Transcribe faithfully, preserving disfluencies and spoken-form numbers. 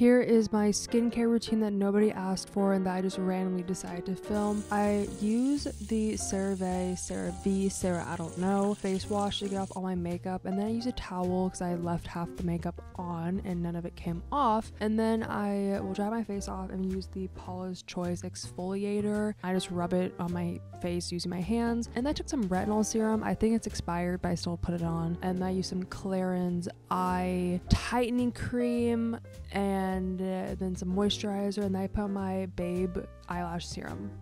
Here is my skincare routine that nobody asked for and that I just randomly decided to film. I use the CeraVe, CeraVe, Cera, I don't know, face wash to get off all my makeup, and then I use a towel because I left half the makeup on and none of it came off. And then I will dry my face off and use the Paula's Choice exfoliator. I just rub it on my face using my hands, and I took some retinol serum. I think it's expired, but I still put it on. And I use some Clarins eye tightening cream and then some moisturizer, and then I put my Babe eyelash serum.